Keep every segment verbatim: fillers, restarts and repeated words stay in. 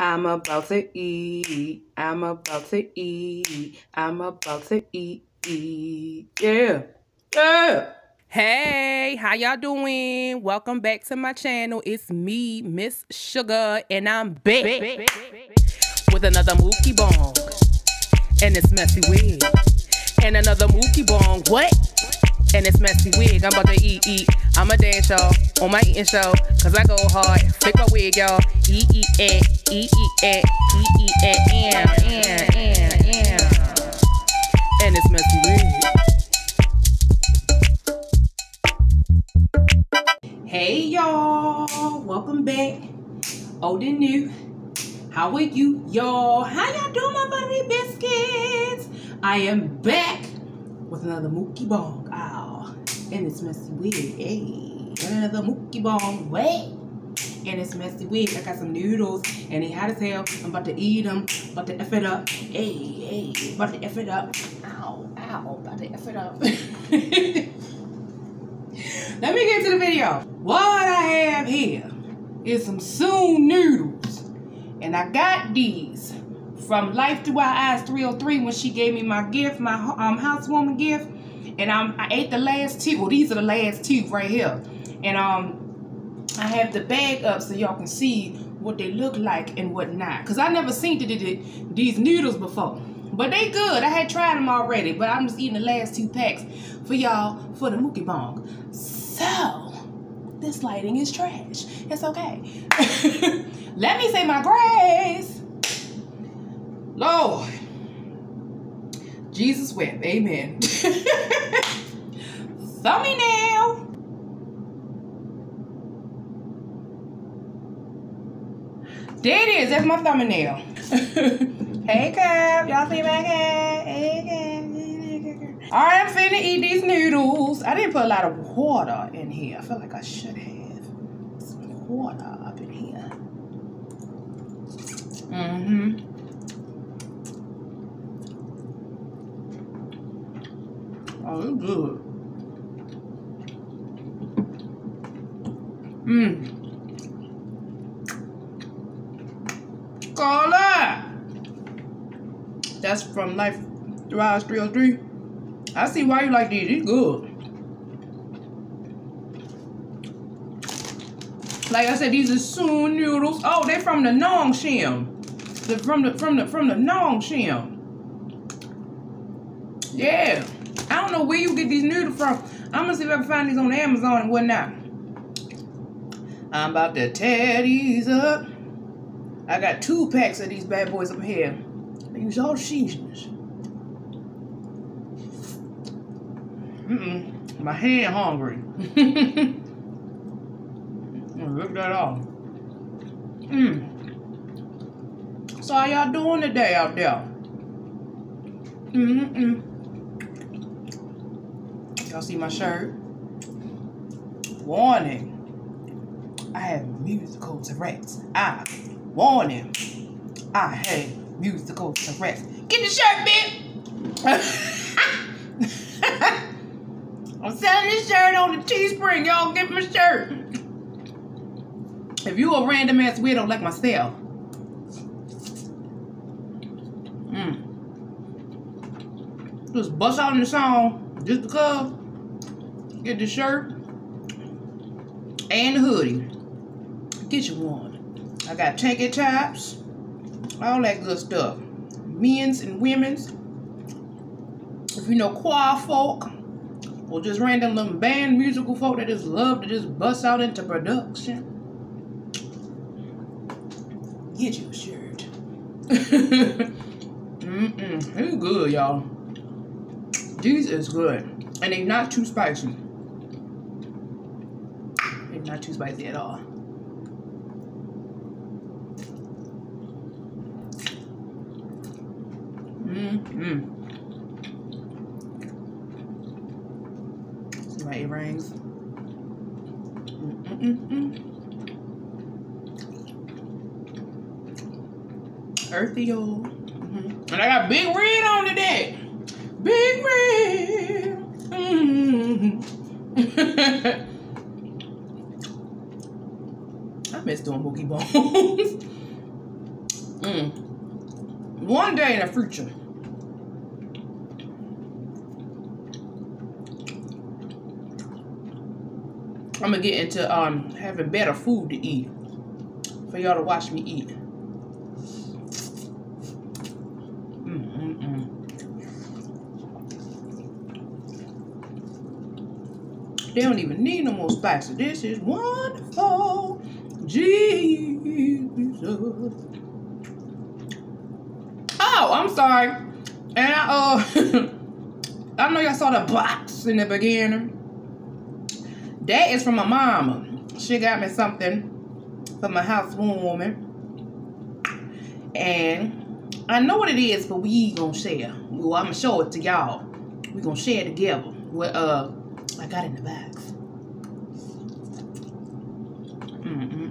I'm about to eat, I'm about to eat, I'm about to eat, eat. Yeah, yeah. Hey, how y'all doing? Welcome back to my channel. It's me, Ms Suga, and I'm back with another Mookie Bong and this messy wig. And another Mookie Bong, what? And this messy wig. I'm about to eat, eat. I'ma dance, y'all, on my eating show, cause I go hard. Flick my wig, y'all. E E eh, E E eh, E E eh, and and and and. And it's messy wig. Hey y'all, welcome back. Old and new. How are you, y'all? How y'all doing, my buddy biscuits? I am back with another Mookie Bong. Ow. And it's messy wig. Hey. Another Mookie Bong. Wait. And it's messy wig. I got some noodles and they hot as hell. I'm about to eat them. About to F it up. Hey, hey. About to F it up. Ow, ow. About to F it up. Let me get to the video. What I have here is some Soon noodles. And I got these from Life Through Our Eyes three oh three when she gave me my gift, my um, housewarming gift. And um, I ate the last two. Well, these are the last two right here. And um, I have the bag up so y'all can see what they look like and whatnot. Because I never seen these noodles before. But they good. I had tried them already. But I'm just eating the last two packs for y'all for the Mookie Bong. So, this lighting is trash. It's okay. Let me say my grace. Lord, Jesus wept, amen. Thumbnail. There it is, that's my thumbnail. Hey, Cub, y'all see my head? Hey, Cub. All right, I'm finna eat these noodles. I didn't put a lot of water in here. I feel like I should have some water up in here. Mm-hmm. Oh, it's good. Mmm. Cola! That's from Life Through Our Eyes three oh three. I see why you like these. It's good. Like I said, these are Soon noodles. Oh, they're from the Nongshim. They're from the from the from the Nongshim. Yeah. I don't know where you get these noodles from. I'm gonna see if I can find these on Amazon and whatnot. I'm about to tear these up. I got two packs of these bad boys up here. I use all seasonings. Mm-mm. My hand hungry. Look that off. Mm. So how y'all doing today out there? Mm-mm. Y'all see my shirt? Warning. I have musical Tourette's. I warning. I have musical Tourette's. Get the shirt, bitch! I'm selling this shirt on the Teespring. Y'all get my shirt. If you a random ass weirdo like myself. Mm. Just bust out in the song. Just because. Get the shirt and the hoodie. Get you one. I got tanky tops, all that good stuff. Men's and women's. If you know choir folk or just random little band musical folk that just love to just bust out into production, get you a shirt. Mm-mm. It's good, y'all. These is good, and they not too spicy. They're not too spicy at all. Mm-hmm. See my earrings. Mm-mm-mm-mm. Earthy old. Mm-hmm. And I got big red on today. Big red. Mm-hmm. I miss doing Mookie Bones. Mm. One day in the future. I'm gonna get into um having better food to eat for y'all to watch me eat. Mm-mm-mm. They don't even need no more spices. This is wonderful, Jesus. Oh, I'm sorry. And I uh, I know y'all saw the box in the beginning. That is from my mama. She got me something for my housewarming. And I know what it is, but we gonna share. Well, I'm gonna show it to y'all. We gonna share it together. What uh, I got in the box. Mm-mm-mm.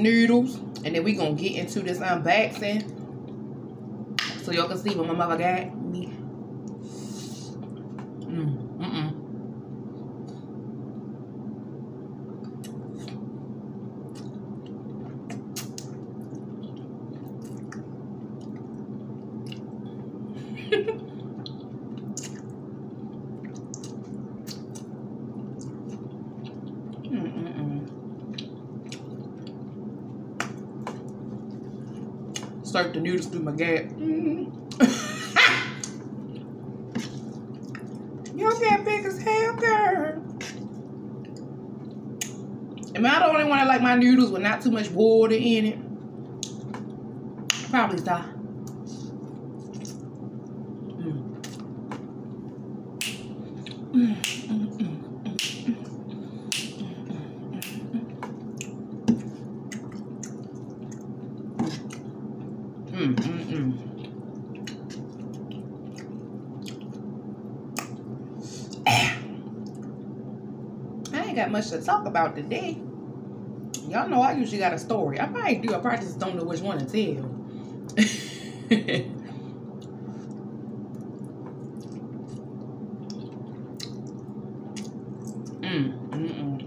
Noodles, and then we gonna get into this unboxing so y'all can see what my mother got me. Mm, mm-mm. Slurp the noodles through my gap. Mm. You're that big as hell, girl. Am I the only one that like my noodles with not too much water in it? Probably so. Mm. Mm. Much to talk about today. Y'all know I usually got a story. I might do. I probably just don't know which one to tell. Mm-mm-mm.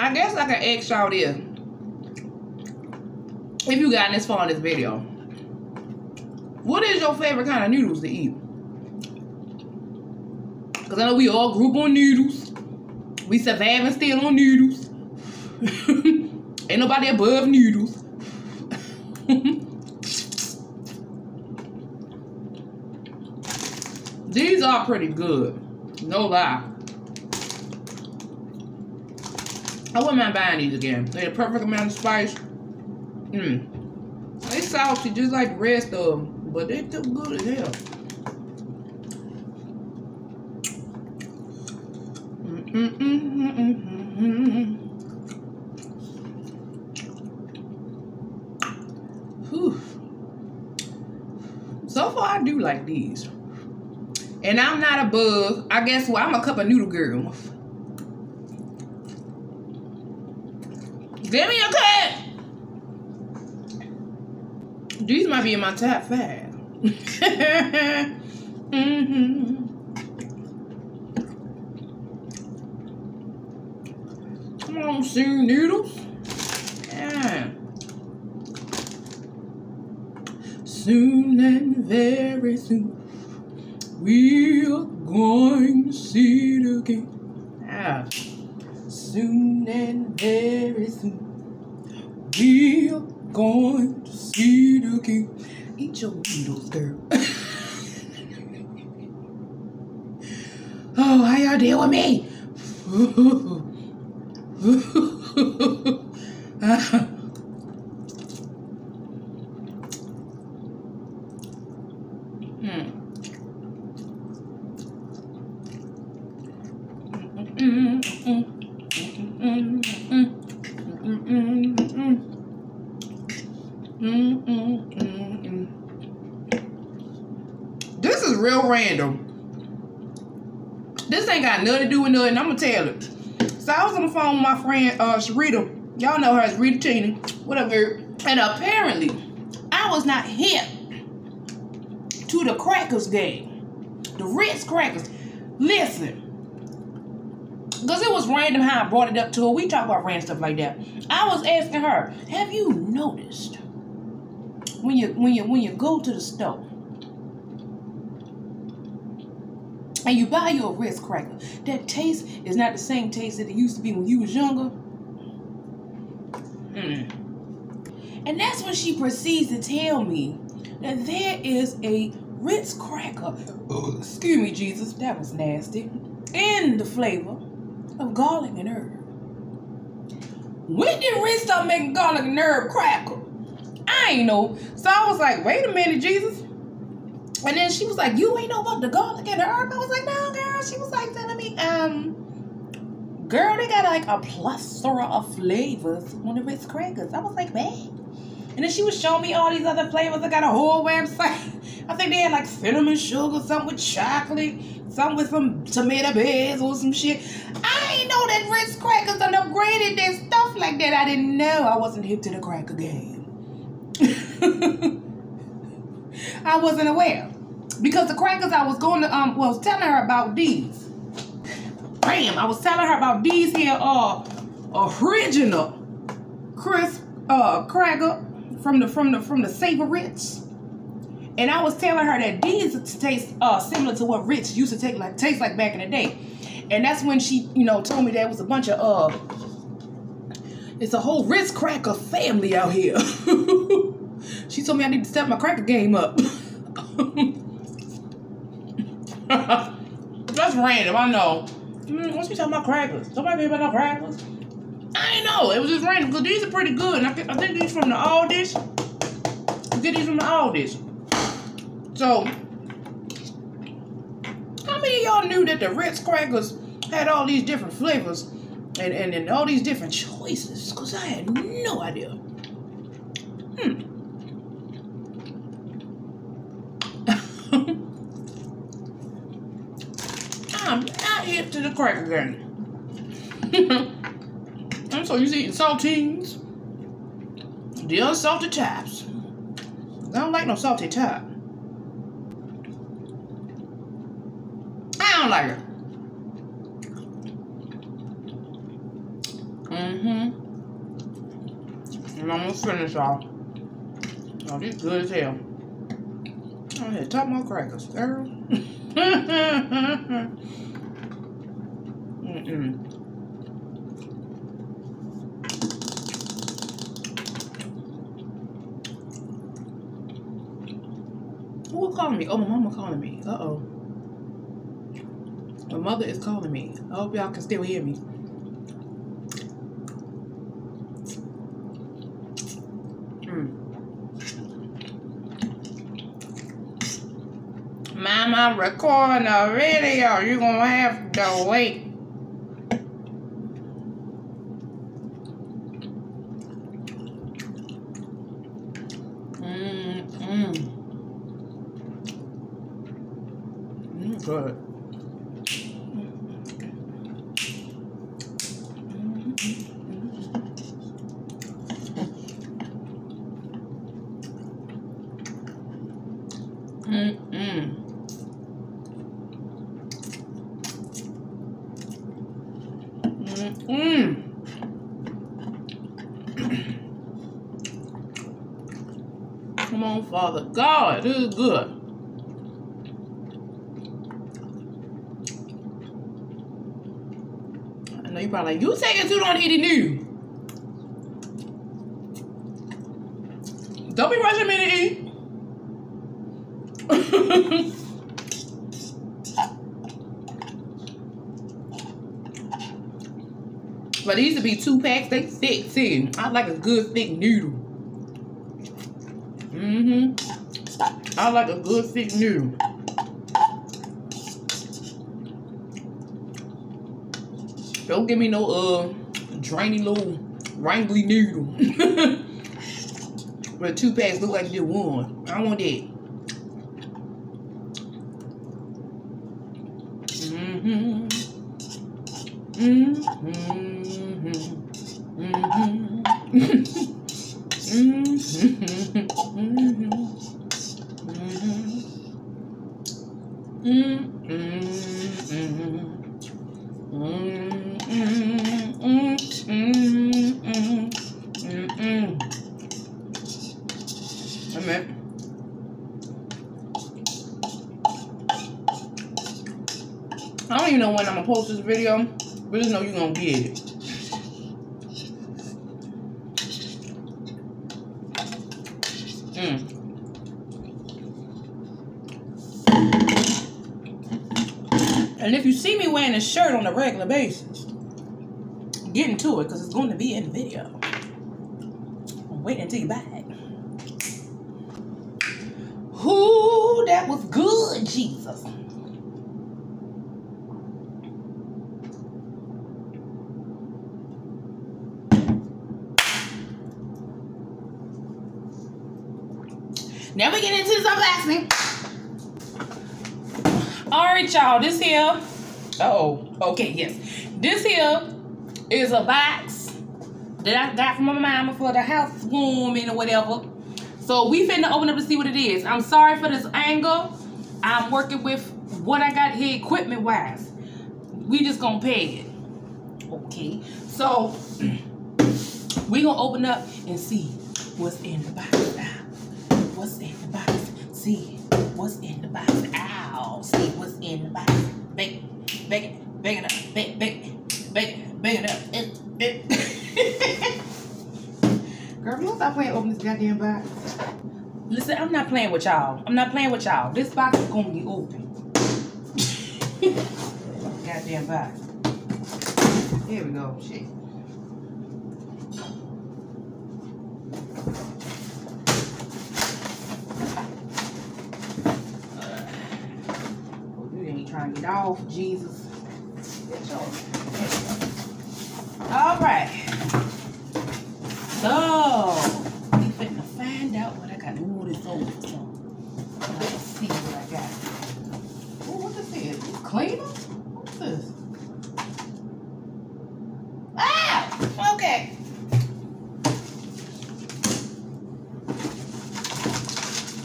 I guess I can ask y'all this. If you gotten this far in this video, what is your favorite kind of noodles to eat? Because I know we all group on noodles. We surviving still on noodles. Ain't nobody above noodles. These are pretty good. No lie. I wouldn't mind buying these again. They're the perfect amount of spice. Mm. They salty just like the rest of them, but they look good as hell. Mm-mm-mm-mm-mm-mm. So far, I do like these, and I'm not above. I guess well, I'm a cup of noodle girl. Give me a cup. These might be in my top five. Mm-hmm. Come on, Soon noodles. Yeah. Soon and very soon, we are going to see it again. Yeah. Soon and very soon, we are going to see the king. Eat your noodles, girl. Oh, how y'all deal with me? Mm-mm-mm-mm. is real random. This ain't got nothing to do with nothing. I'm going to tell it. So I was on the phone with my friend uh, Sharita. Y'all know her as Rita Tina. Whatever. And apparently, I was not hip to the crackers game. The Ritz crackers. Listen. Because it was random how I brought it up to her. We talk about random stuff like that. I was asking her, have you noticed when you when you when you go to the store and you buy your Ritz cracker, that taste is not the same taste that it used to be when you was younger? Mm. And that's when she proceeds to tell me that there is a Ritz cracker. Ugh, excuse me, Jesus, that was nasty. In the flavor of garlic and herb. When did Ritz start making garlic and herb cracker? I ain't know. So I was like, wait a minute, Jesus. And then she was like, you ain't know about the garlic and herb? I was like, no, girl. She was like telling me, um, girl, they got like a plethora of flavors on the Ritz crackers. I was like, man. And then she was showing me all these other flavors. I got a whole website. I think they had like cinnamon sugar, something with chocolate, something with some tomato beds or some shit. I ain't know that Ritz crackers done upgraded their stuff like that. I didn't know. I wasn't hip to the cracker game. I wasn't aware, because the crackers I was going to um well, I was telling her about these. Bam! I was telling her about these here uh original crisp uh cracker from the from the from the Savor Ritz, and I was telling her that these taste uh similar to what Ritz used to take like taste like back in the day, and that's when she you know told me there was a bunch of uh. It's a whole Ritz cracker family out here. She told me I need to step my cracker game up. That's random, I know. Mm, what's she talking about crackers? Somebody hear about no crackers? I ain't know. It was just random, because these are pretty good. And I, th I think these from the Aldi's. I get these from the Aldi's. So, how many of y'all knew that the Ritz crackers had all these different flavors? And, and and all these different choices, because I had no idea. Hmm. I'm not hip to the cracker game. I'm so used to eating saltines. The unsalted tops. I don't like no salty top. I don't like it. Mm-hmm. And I'm almost finished off. Oh, these good as hell. I'm here to top my crackers, girl. Mm-mm. Who was calling me? Oh, my mama calling me. Uh-oh. My mother is calling me. I hope y'all can still hear me. I'm recording a video. You're gonna have to wait. Mmm, mmm. Mm, good. Mmm, mmm. Mmm. Come on, Father God, this is good. I know you're probably like, you taking too long to eat it new. Don't be rushing me to eat. But these would be two packs. They thick, too. I like a good, thick noodle. Mm-hmm. I like a good, thick noodle. Don't give me no, uh, drainy little wrangly noodle. But two packs look like you did one. I want that. Mm-hmm. Mm-hmm. Mm-hmm. Mm-hmm. Mm-hmm. Mm-hmm. I don't even know when I'm gonna post this video, but just know you're gonna get it. Mm. And if you see me wearing a shirt on a regular basis, get into it because it's going to be in the video. Wait until you buy it. Ooh, that was good, Jesus. Now we get into this unboxing. All right, y'all, this here, uh oh, okay, yes. This here is a box that I got from my mama for the housewarming or whatever. So we finna open up to see what it is. I'm sorry for this angle. I'm working with what I got here equipment-wise. We just gonna pay it. Okay, so we gonna open up and see what's in the box now. What's in the box? See what's in the box. Ow! See what's in the box. Bake, bake it, bake it up, bake, bake, bake, bake it up. It, it. Girl, you don't stop playing open this goddamn box. Listen, I'm not playing with y'all. I'm not playing with y'all. This box is gonna be open. Goddamn box. Here we go. Shit. Get off, Jesus. All right. So, we finna find out what I got. Ooh, this old one. Let's see what I got. Ooh, what this is? This cleaner? What's this? Ah! Okay.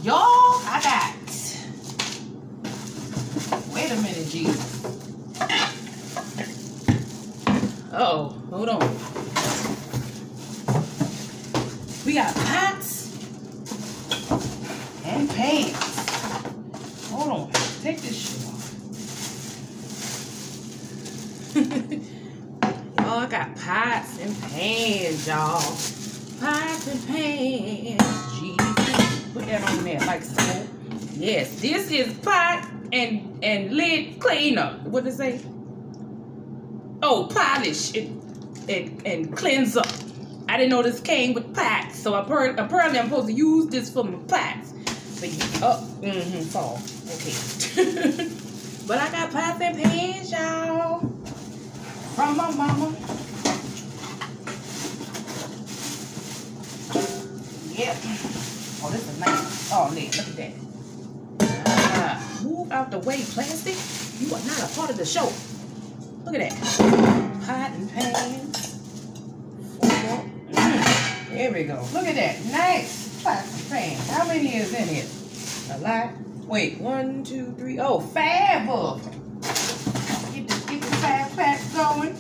Y'all, I got. Wait a minute, Jesus. Uh-oh, hold on. We got pots and pans. Hold on, take this shit off. Y'all, I got pots and pans, y'all. Pots and pans, Jesus. Put that on there like so. Yes, this is pot. And and lid cleaner. What does it say? Oh, polish and, and and cleanser. I didn't know this came with pots, so I heard, apparently I'm supposed to use this for my pots. But oh, mm-hmm, fall. Okay. But I got pots and pans, y'all, from my mama. Yep. Oh, this is nice. Oh, look at that. Move out the way, plastic. You are not a part of the show. Look at that. Pot and pan. Mm. There we go. Look at that. Nice. Pot and pan. How many is in here? A lot. Wait. One, two, three. Oh, five of them. Get the, get the five packs going.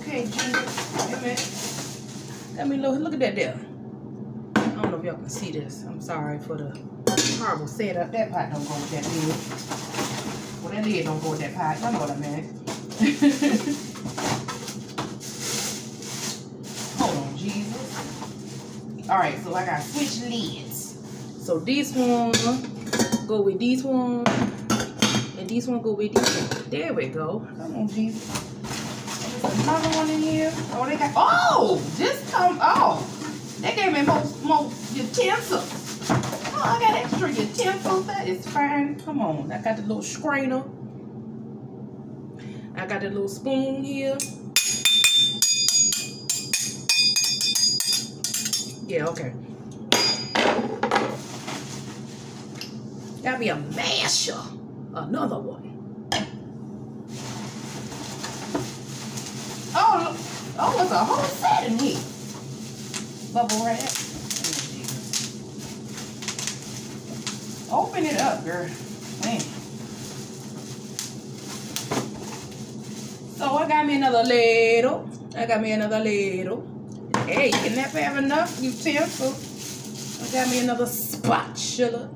Okay, Jesus. Wait a minute. Let me look. Look at that there. I don't know if y'all can see this. I'm sorry for the horrible setup. That pot don't go with that lid. Well, that lid don't go with that pot. I know what I meant. Hold on, Jesus. All right, so I got switch lids. So this one go with this one, and this one go with this one. There we go. Come on, Jesus. There's another one in here. Oh, they got. Oh, this come off. They gave me more, more utensils. Oh, I got extra utensils. That is fine. Come on. I got the little strainer. I got the little spoon here. Yeah, okay. Got me a masher. Another one. That's a whole set in here. Bubble wrap. Open it up, girl. Man. So I got me another ladle. I got me another ladle. Hey, you can never have enough utensil. I got me another spatula.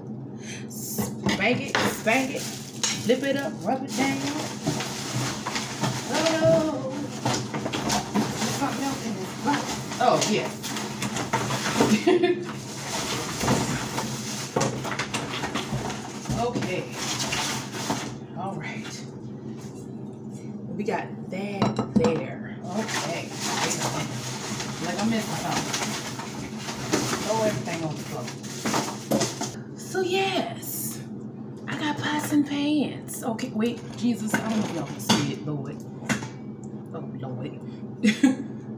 Spank it, spank it. Flip it up, rub it down. Oh. There's something else in this box. Oh, yeah. Okay. All right. We got that there. Okay. Like I'm missing something. Throw everything on the floor. So, yes. I got pots and pans. Okay, wait. Jesus, I don't know if y'all can see it, Lord. Oh, Lord.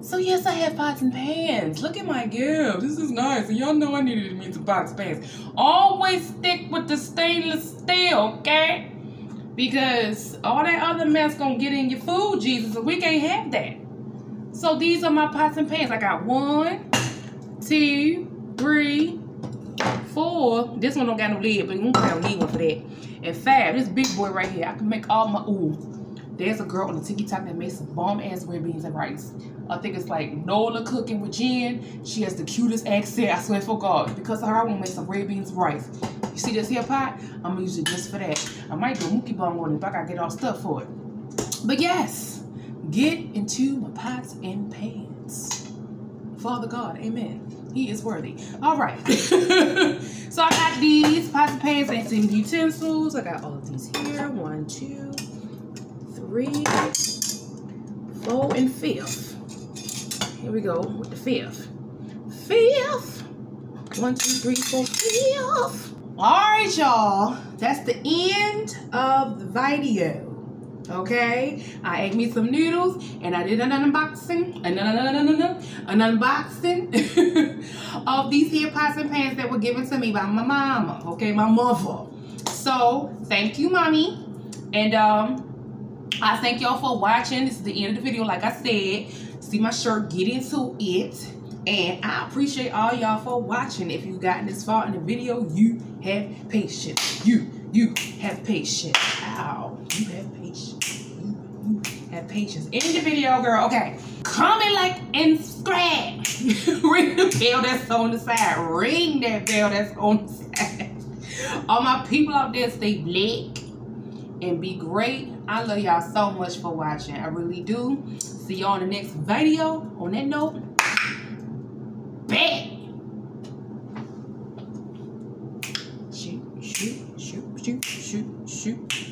So yes, I had pots and pans. Look at my gift. This is nice. And y'all know I needed me some pots and pans. Always stick with the stainless steel, okay? Because all that other mess gonna get in your food, Jesus, and we can't have that. So these are my pots and pans. I got one, two, three, four. This one don't got no lid, but you don't need one for that. And five, this big boy right here. I can make all my, ooh. There's a girl on the TikTok that makes some bomb ass red beans and rice. I think it's like Nola Cooking with Jen. She has the cutest accent, I swear for God. Because of her, I want to make some red beans and rice. You see this here pot? I'm going to use it just for that. I might do a mookie bomb on it, but I got to get all stuff for it. But yes, get into my pots and pans. Father God, amen. He is worthy. All right. So I got these pots and pans and some utensils. I got all of these here. One, two. Three, four, and fifth. Here we go with the fifth. Fifth. One, two, three, four, fifth. All right, y'all. That's the end of the video. Okay? I ate me some noodles, and I did an unboxing. An, un -un -un -un -un, an unboxing of these here pots and pans that were given to me by my mama. Okay? My mother. So, thank you, Mommy. And, um... I thank y'all for watching. This is the end of the video. Like I said, see my shirt, get into it. And I appreciate all y'all for watching. If you've gotten this far in the video, you have patience. You, you have patience. Ow. You have patience. You, you have patience. End the video, girl. Okay. Comment, like, and subscribe. Ring the bell that's on the side. Ring that bell that's on the side. All my people out there, stay black and be great. I love y'all so much for watching. I really do. See y'all in the next video. On that note, bang! Shoot, shoot, shoot, shoot, shoot, shoot.